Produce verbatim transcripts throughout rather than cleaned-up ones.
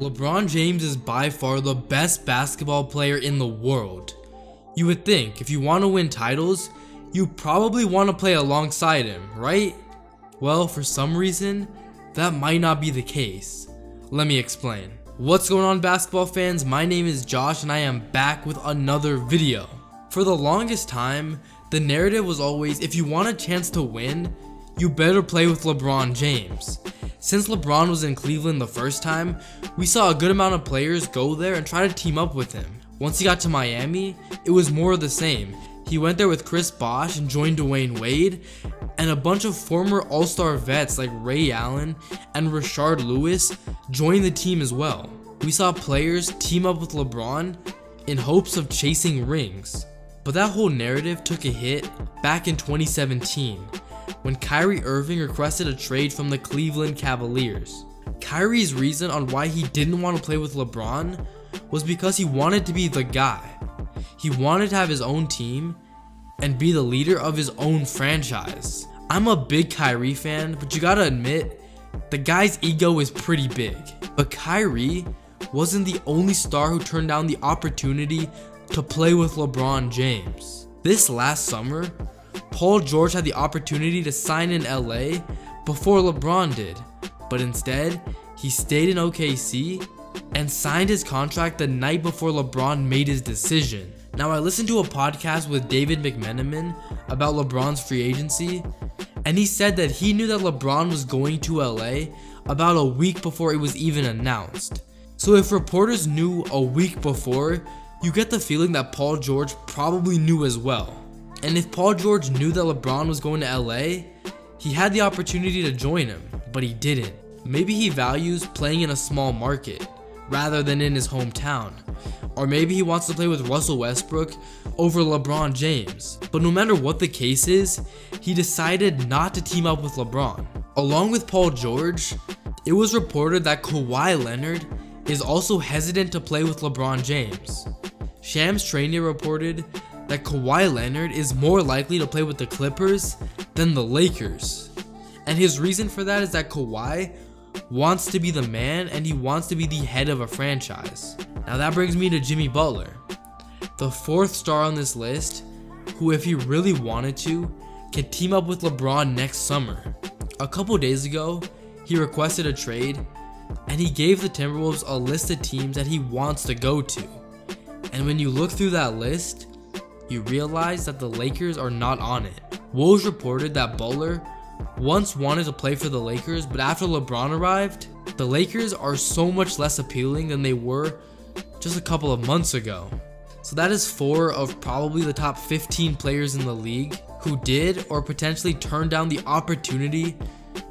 LeBron James is by far the best basketball player in the world. You would think if you want to win titles, you probably want to play alongside him, right? Well, for some reason, that might not be the case. Let me explain. What's going on, basketball fans? My name is Josh and I am back with another video. For the longest time, the narrative was always, if you want a chance to win, you better play with LeBron James. Since LeBron was in Cleveland the first time, we saw a good amount of players go there and try to team up with him. Once he got to Miami, it was more of the same. He went there with Chris Bosh and joined Dwayne Wade, and a bunch of former all-star vets like Ray Allen and Rashard Lewis joined the team as well. We saw players team up with LeBron in hopes of chasing rings. But that whole narrative took a hit back in twenty seventeen. When Kyrie Irving requested a trade from the Cleveland Cavaliers. Kyrie's reason on why he didn't want to play with LeBron was because he wanted to be the guy. He wanted to have his own team and be the leader of his own franchise. I'm a big Kyrie fan, but you gotta admit, the guy's ego is pretty big. But Kyrie wasn't the only star who turned down the opportunity to play with LeBron James. This last summer, Paul George had the opportunity to sign in L A before LeBron did, but instead, he stayed in O K C and signed his contract the night before LeBron made his decision. Now, I listened to a podcast with David McMenamin about LeBron's free agency, and he said that he knew that LeBron was going to L A about a week before it was even announced. So if reporters knew a week before, you get the feeling that Paul George probably knew as well. And if Paul George knew that LeBron was going to L A, he had the opportunity to join him, but he didn't. Maybe he values playing in a small market rather than in his hometown. Or maybe he wants to play with Russell Westbrook over LeBron James. But no matter what the case is, he decided not to team up with LeBron. Along with Paul George, it was reported that Kawhi Leonard is also hesitant to play with LeBron James. Shams Charania reported that Kawhi Leonard is more likely to play with the Clippers than the Lakers. And his reason for that is that Kawhi wants to be the man and he wants to be the head of a franchise. Now that brings me to Jimmy Butler, the fourth star on this list, who if he really wanted to, can team up with LeBron next summer. A couple days ago, he requested a trade and he gave the Timberwolves a list of teams that he wants to go to. And when you look through that list, you realize that the Lakers are not on it. Woj reported that Butler once wanted to play for the Lakers, but after LeBron arrived, the Lakers are so much less appealing than they were just a couple of months ago. So that is four of probably the top fifteen players in the league who did or potentially turned down the opportunity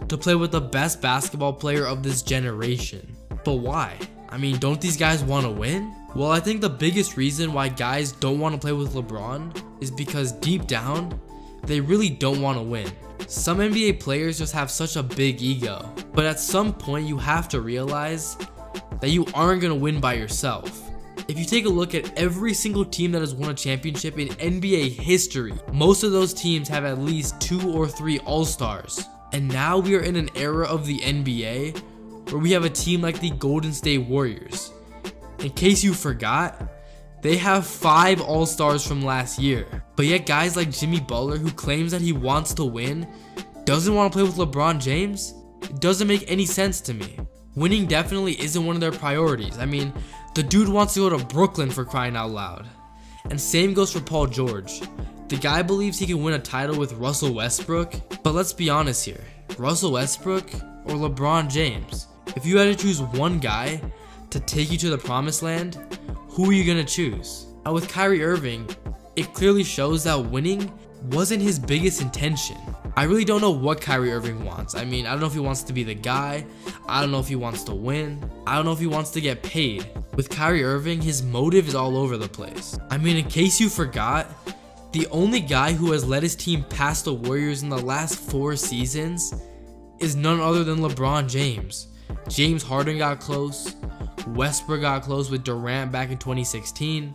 to play with the best basketball player of this generation. But why? I mean, don't these guys want to win? Well, I think the biggest reason why guys don't want to play with LeBron is because deep down, they really don't want to win. Some N B A players just have such a big ego, but at some point you have to realize that you aren't going to win by yourself. If you take a look at every single team that has won a championship in N B A history, most of those teams have at least two or three all-stars. And now we are in an era of the N B A where we have a team like the Golden State Warriors. In case you forgot, they have five all-stars from last year. But yet guys like Jimmy Butler, who claims that he wants to win, doesn't want to play with LeBron James? It doesn't make any sense to me. Winning definitely isn't one of their priorities. I mean, the dude wants to go to Brooklyn, for crying out loud. And same goes for Paul George. The guy believes he can win a title with Russell Westbrook, but let's be honest here. Russell Westbrook or LeBron James? If you had to choose one guy to take you to the promised land, who are you going to choose? Now with Kyrie Irving, it clearly shows that winning wasn't his biggest intention. I really don't know what Kyrie Irving wants. I mean, I don't know if he wants to be the guy. I don't know if he wants to win. I don't know if he wants to get paid. With Kyrie Irving, his motive is all over the place. I mean, in case you forgot, the only guy who has led his team past the Warriors in the last four seasons is none other than LeBron James. James Harden got close. Westbrook got close with Durant back in twenty sixteen,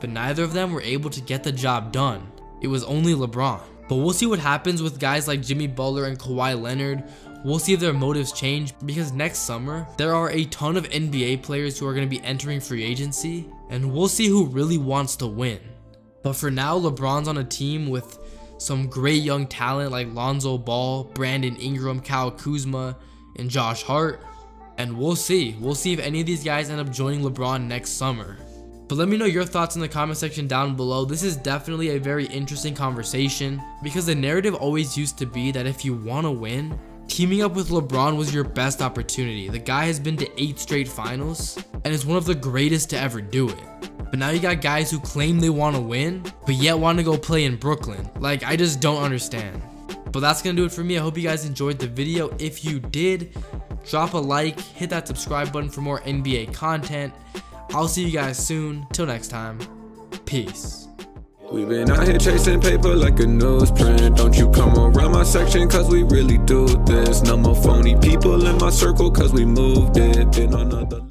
but neither of them were able to get the job done. It was only LeBron. But we'll see what happens with guys like Jimmy Butler and Kawhi Leonard We'll see if their motives change, because next summer, there are a ton of N B A players who are going to be entering free agency, and we'll see who really wants to win. But for now, LeBron's on a team with some great young talent like Lonzo Ball, Brandon Ingram, Kyle Kuzma, and Josh Hart. And we'll see. We'll see if any of these guys end up joining LeBron next summer. But let me know your thoughts in the comment section down below. This is definitely a very interesting conversation, because the narrative always used to be that if you want to win, teaming up with LeBron was your best opportunity. The guy has been to eight straight finals and is one of the greatest to ever do it. But now you got guys who claim they want to win, but yet want to go play in Brooklyn. Like, I just don't understand. But that's going to do it for me. I hope you guys enjoyed the video. If you did, drop a like, hit that subscribe button for more N B A content. I'll see you guys soon. Till next time, peace. We've been out here chasing paper like a newsprint. Don't you come around my section, cause we really do this. No more phony people in my circle, cause we moved it. Been on another